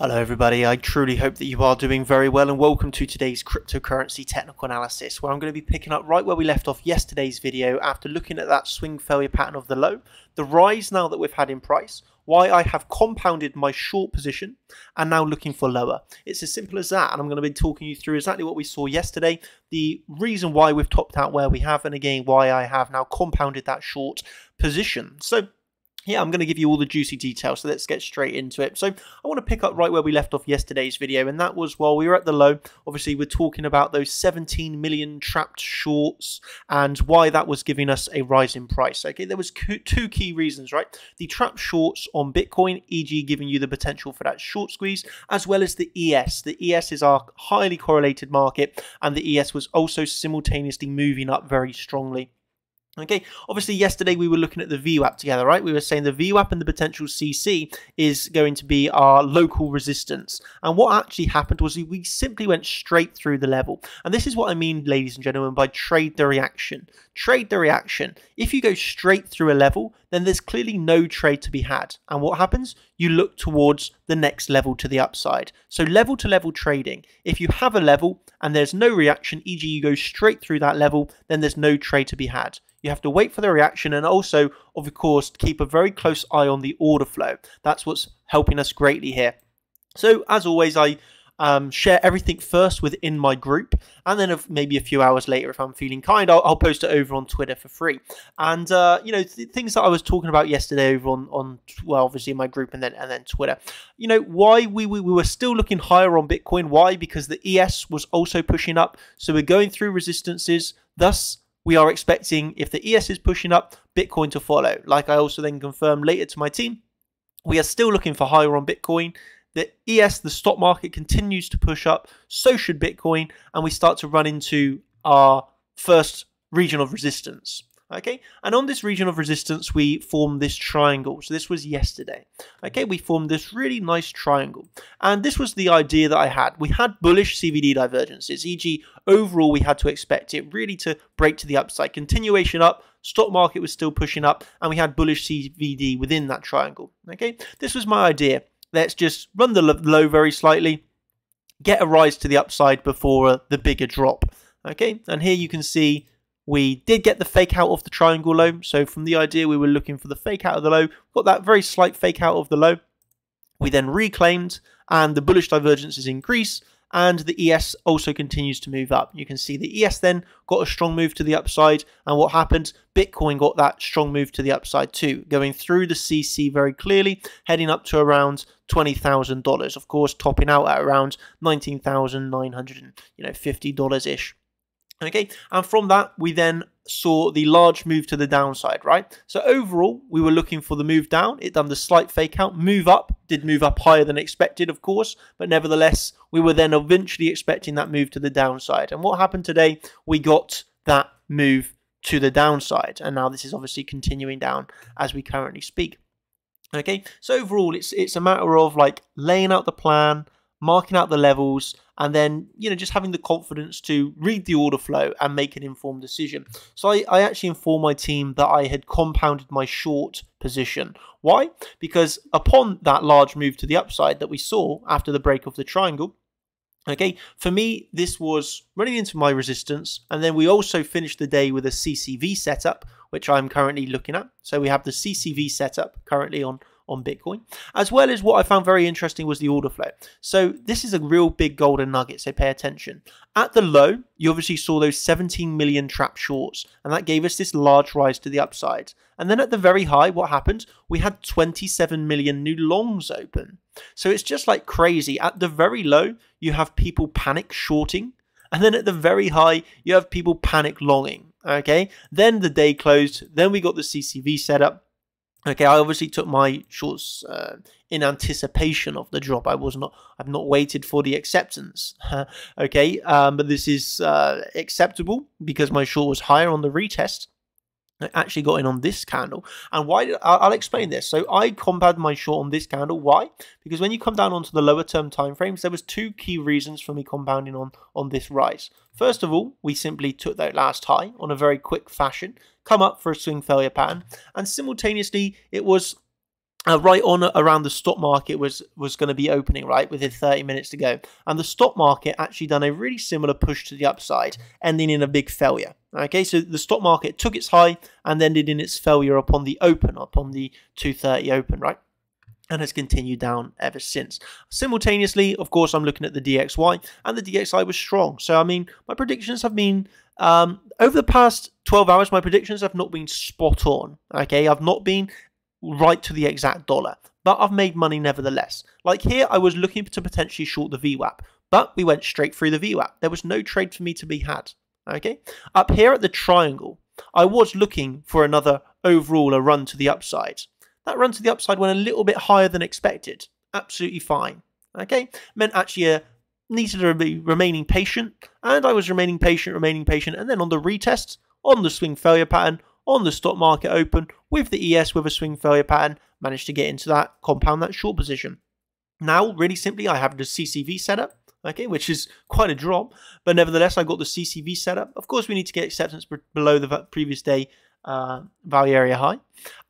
Hello everybody, I truly hope that you are doing very well and welcome to today's cryptocurrency technical analysis, where I'm going to be picking up right where we left off yesterday's video after looking at that swing failure pattern of the low, the rise now that we've had in price, why I have compounded my short position and now looking for lower. It's as simple as that, and I'm going to be talking you through exactly what we saw yesterday, the reason why we've topped out where we have, and again why I have now compounded that short position. So yeah, I'm going to give you all the juicy details, so let's get straight into it. So I want to pick up right where we left off yesterday's video, and that was while we were at the low. Obviously, we're talking about those 17 million trapped shorts and why that was giving us a rise in price. Okay, there was two key reasons, right? The trapped shorts on Bitcoin, e.g. giving you the potential for that short squeeze, as well as the ES. The ES is our highly correlated market, and the ES was also simultaneously moving up very strongly. Okay, obviously yesterday we were looking at the VWAP together, right? We were saying the VWAP and the potential CC is going to be our local resistance. And what actually happened was we simply went straight through the level. And this is what I mean, ladies and gentlemen, by trade the reaction. Trade the reaction. If you go straight through a level, then there's clearly no trade to be had. And what happens? You look towards the next level to the upside. So level to level trading. If you have a level and there's no reaction, e.g. you go straight through that level, then there's no trade to be had. You have to wait for the reaction, and also, of course, keep a very close eye on the order flow. That's what's helping us greatly here. So as always, I share everything first within my group, and then maybe a few hours later, if I'm feeling kind, I'll post it over on Twitter for free. And you know, things that I was talking about yesterday over on well, obviously my group and then Twitter. You know why we were still looking higher on Bitcoin? Why? Because the ES was also pushing up, so we're going through resistances. Thus, we are expecting, if the ES is pushing up, Bitcoin to follow. Like I also then confirmed later to my team, we are still looking for higher on Bitcoin. The ES, the stock market, continues to push up, so should Bitcoin, and we start to run into our first region of resistance. Okay, and on this region of resistance, we formed this triangle. So this was yesterday. Okay, we formed this really nice triangle. And this was the idea that I had. We had bullish CVD divergences, e.g. overall, we had to expect it really to break to the upside. Continuation up, stock market was still pushing up, and we had bullish CVD within that triangle. Okay, this was my idea. Let's just run the low very slightly, get a rise to the upside before the bigger drop. Okay, and here you can see we did get the fake out of the triangle low. So from the idea, we were looking for the fake out of the low, got that very slight fake out of the low. We then reclaimed, and the bullish divergences increase, and the ES also continues to move up. You can see the ES then got a strong move to the upside, and what happened? Bitcoin got that strong move to the upside too, going through the CC very clearly, heading up to around $20,000, of course, topping out at around $19,950-ish. Okay, and from that, we then saw the large move to the downside, right? So overall, we were looking for the move down. It done the slight fake out, move up, did move up higher than expected, of course. But nevertheless, we were then eventually expecting that move to the downside. And what happened today? We got that move to the downside. And now this is obviously continuing down as we currently speak. Okay, so overall, it's a matter of like laying out the plan, marking out the levels, and then, you know, just having the confidence to read the order flow and make an informed decision. So I actually informed my team that I had compounded my short position. Why? Because upon that large move to the upside that we saw after the break of the triangle, okay, for me, this was running into my resistance. And then we also finished the day with a CCV setup, which I'm currently looking at. So we have the CCV setup currently on Bitcoin, as well as what I found very interesting was the order flow. So this is a real big golden nugget, so pay attention. At the low, you obviously saw those 17 million trap shorts, and that gave us this large rise to the upside. And then at the very high, what happened? We had 27 million new longs open. So it's just like crazy. At the very low, you have people panic shorting, and then at the very high, you have people panic longing. Okay, then the day closed, then we got the CCV setup. Okay, I obviously took my shorts in anticipation of the drop. I've not waited for the acceptance. Okay, but this is acceptable because my short was higher on the retest. I actually got in on this candle, and why? I'll explain this. So I compounded my short on this candle. Why? Because when you come down onto the lower term timeframes, there was two key reasons for me compounding on this rise. First of all, we simply took that last high on a very quick fashion, come up for a swing failure pattern, and simultaneously it was right on around the stock market was going to be opening, right, within 30 minutes to go. And the stock market actually done a really similar push to the upside, ending in a big failure. Okay, so the stock market took its high and ended in its failure upon the open, upon the 2:30 open, right? And has continued down ever since. Simultaneously, of course, I'm looking at the DXY, and the DXY was strong. So, I mean, my predictions have been, over the past 12 hours, my predictions have not been spot on, okay? I've not been right to the exact dollar, but I've made money nevertheless. Like here, I was looking to potentially short the VWAP, but we went straight through the VWAP. There was no trade for me to be had, okay? Up here at the triangle, I was looking for another overall, a run to the upside. That run to the upside went a little bit higher than expected. Absolutely fine. Okay, meant actually needed to be remaining patient, and I was remaining patient, and then on the retest, on the swing failure pattern, on the stock market open, with the ES with a swing failure pattern, managed to get into that, compound that short position. Now, really simply, I have the CCV setup, okay, which is quite a drop, but nevertheless, I got the CCV setup. Of course, we need to get acceptance below the previous day value area high.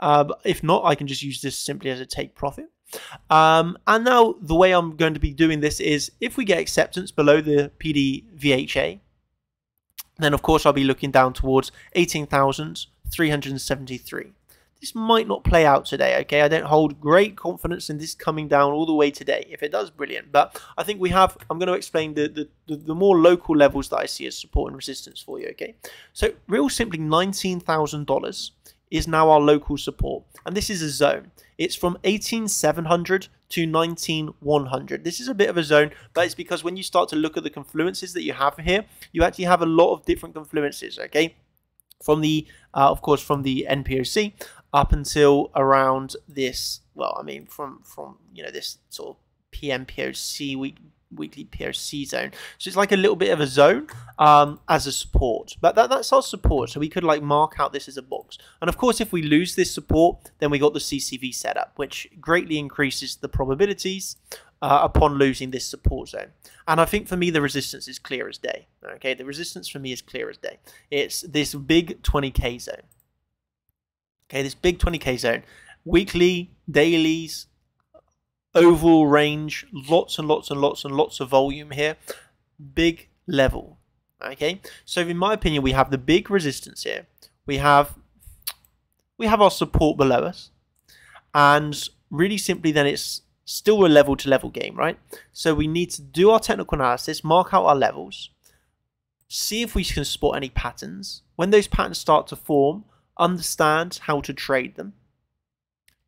But if not, I can just use this simply as a take profit. And now the way I'm going to be doing this is if we get acceptance below the PDVHA, then of course I'll be looking down towards 18,373. This might not play out today, okay? I don't hold great confidence in this coming down all the way today. If it does, brilliant. But I think we have, I'm going to explain the more local levels that I see as support and resistance for you, okay? So real simply $19,000 is now our local support. And this is a zone. It's from 18,700 to 19,100. This is a bit of a zone, but it's because when you start to look at the confluences that you have here, you actually have a lot of different confluences, okay? From the, of course, from the NPOC up until around this, well, I mean, from you know, this sort of PMPOC, weekly POC zone. So it's like a little bit of a zone as a support. But that's our support. So we could like mark out this as a box. And of course, if we lose this support, then we got the CCV setup, which greatly increases the probabilities upon losing this support zone. And I think for me, the resistance is clear as day. Okay, the resistance for me is clear as day. It's this big 20K zone. Okay, this big 20K zone, weekly, dailies, oval range, lots and lots and lots and lots of volume here, big level. Okay, so in my opinion, we have the big resistance here. We have our support below us, and really simply, then it's still a level to level game, right? So we need to do our technical analysis, mark out our levels, see if we can spot any patterns. When those patterns start to form, understand how to trade them.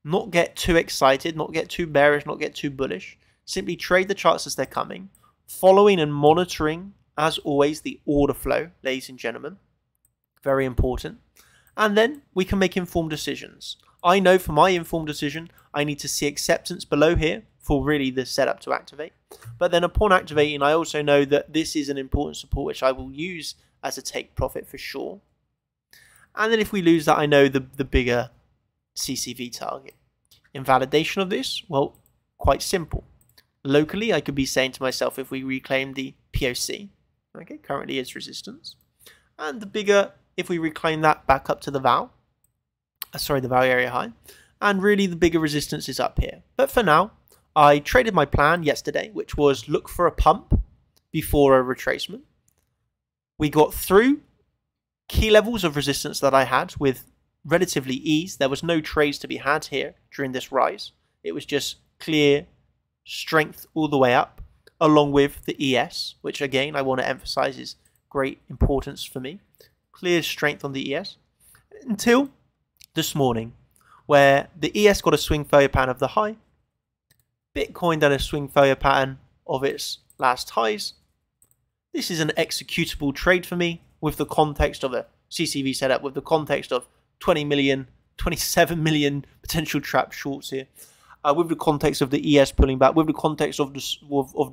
Not get too excited, not get too bearish, not get too bullish. Simply trade the charts as they're coming, following and monitoring, as always, the order flow, ladies and gentlemen. Very important. And then we can make informed decisions. I know for my informed decision, I need to see acceptance below here for really the setup to activate. But then upon activating, I also know that this is an important support, which I will use as a take profit for sure. And then if we lose that, I know the bigger CCV target. In validation of this, well, quite simple. Locally, I could be saying to myself, if we reclaim the POC, okay, currently it's resistance. And the bigger, if we reclaim that back up to the VAL, sorry, the value area high, and really the bigger resistance is up here. But for now, I traded my plan yesterday, which was look for a pump before a retracement. We got through key levels of resistance that I had with relatively ease. There was no trades to be had here during this rise. It was just clear strength all the way up, along with the ES, which again, I want to emphasize is great importance for me. Clear strength on the ES until this morning, where the ES got a swing failure pattern of the high, Bitcoin done a swing failure pattern of its last highs. This is an executable trade for me with the context of a CCV setup, with the context of 20 million, 27 million potential trap shorts here, with the context of the ES pulling back, with the context of the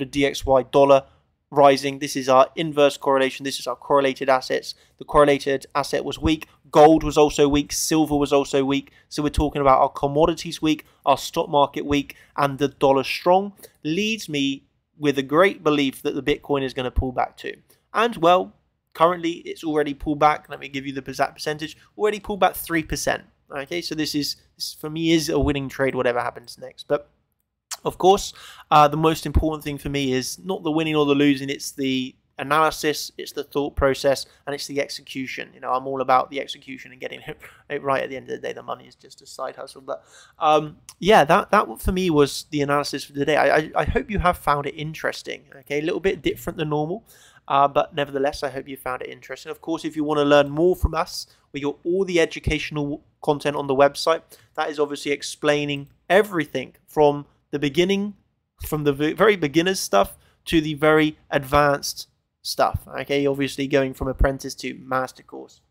DXY dollar rising. This is our inverse correlation. This is our correlated assets. The correlated asset was weak. Gold was also weak. Silver was also weak. So we're talking about our commodities weak, our stock market weak, and the dollar strong. Leads me with a great belief that the Bitcoin is going to pull back too. And well, currently it's already pulled back. Let me give you the exact percentage. Already pulled back 3%. Okay, so this for me is a winning trade, whatever happens next. But of course, the most important thing for me is not the winning or the losing, it's the analysis, it's the thought process, and it's the execution. You know, I'm all about the execution and getting it right at the end of the day. The money is just a side hustle. But yeah, that for me was the analysis for today. I hope you have found it interesting. Okay, a little bit different than normal, but nevertheless, I hope you found it interesting. Of course, if you want to learn more from us, we got all the educational content on the website. That is obviously explaining everything from the beginning, from the very beginner's stuff to the very advanced stuff. Okay, obviously going from apprentice to master course,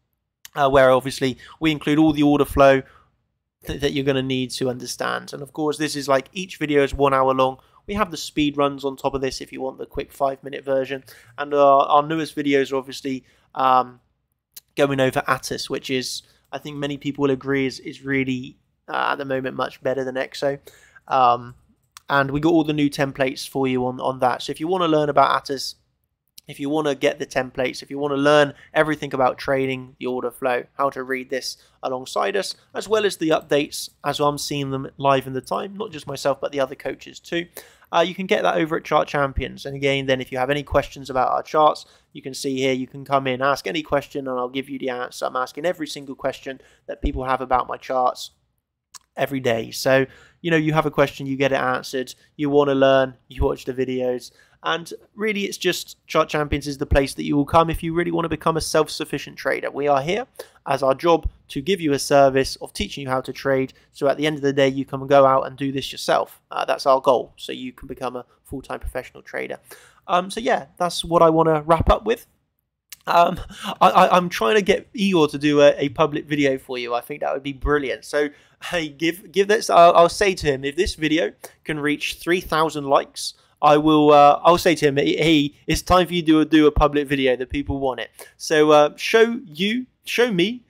where obviously we include all the order flow that you're going to need to understand. And of course, this is like each video is 1 hour long. We have the speed runs on top of this if you want the quick 5-minute version. And our newest videos are obviously going over Atas, which is, I think many people will agree, is really at the moment much better than EXO. And we got all the new templates for you on that. So if you want to learn about Atas, if you want to get the templates, if you want to learn everything about trading, the order flow, how to read this alongside us, as well as the updates as I'm seeing them live in the time, not just myself, but the other coaches too. You can get that over at Chart Champions. And again, then if you have any questions about our charts, you can see here, you can come in, ask any question, and I'll give you the answer. I'm asking every single question that people have about my charts every day. So, you know, you have a question, you get it answered, you want to learn, you watch the videos. And really, it's just Chart Champions is the place that you will come if you really want to become a self-sufficient trader. We are here as our job to give you a service of teaching you how to trade. So at the end of the day, you can go out and do this yourself. That's our goal. So you can become a full-time professional trader. So yeah, that's what I want to wrap up with. I'm trying to get Igor to do a public video for you. I think that would be brilliant. So hey, give this. I'll say to him, if this video can reach 3,000 likes, I will. I'll say to him, hey, it's time for you to do a public video. That people want it. So show me,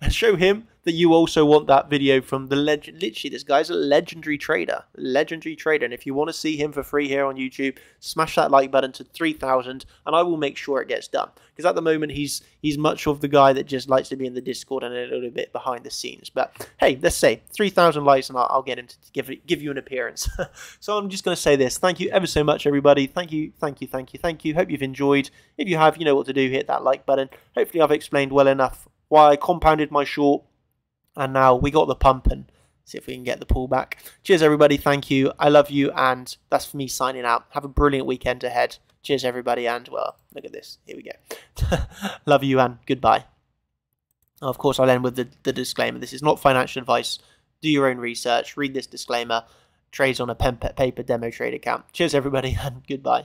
and show him that you also want that video from the legend. Literally, this guy's a legendary trader. And if you want to see him for free here on YouTube, smash that like button to 3,000, and I will make sure it gets done. Because at the moment, he's much of the guy that just likes to be in the Discord and a little bit behind the scenes. But hey, let's say 3,000 likes, and I'll get him to give you an appearance. So I'm just going to say this: thank you ever so much, everybody. Thank you, thank you, thank you, thank you. Hope you've enjoyed. If you have, you know what to do. Hit that like button. Hopefully, I've explained well enough why I compounded my short. And now we got the pump and see if we can get the pullback. Cheers, everybody. Thank you. I love you. And that's for me signing out. Have a brilliant weekend ahead. Cheers, everybody. And, well, look at this. Here we go. Love you and goodbye. Of course, I'll end with the disclaimer. This is not financial advice. Do your own research. Read this disclaimer. Trades on a pen, paper demo trade account. Cheers, everybody, and goodbye.